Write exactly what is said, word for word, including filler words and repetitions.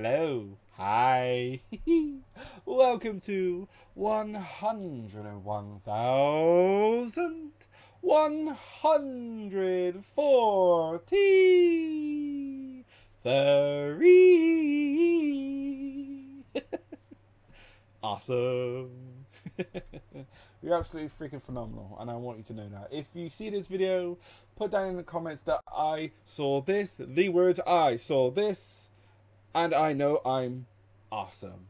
Hello. Hi. Welcome to one hundred one thousand one hundred forty-three. Awesome. You're absolutely freaking phenomenal, and I want you to know that. If you see this video, put down in the comments that I saw this, the words I saw this, and I know I'm awesome.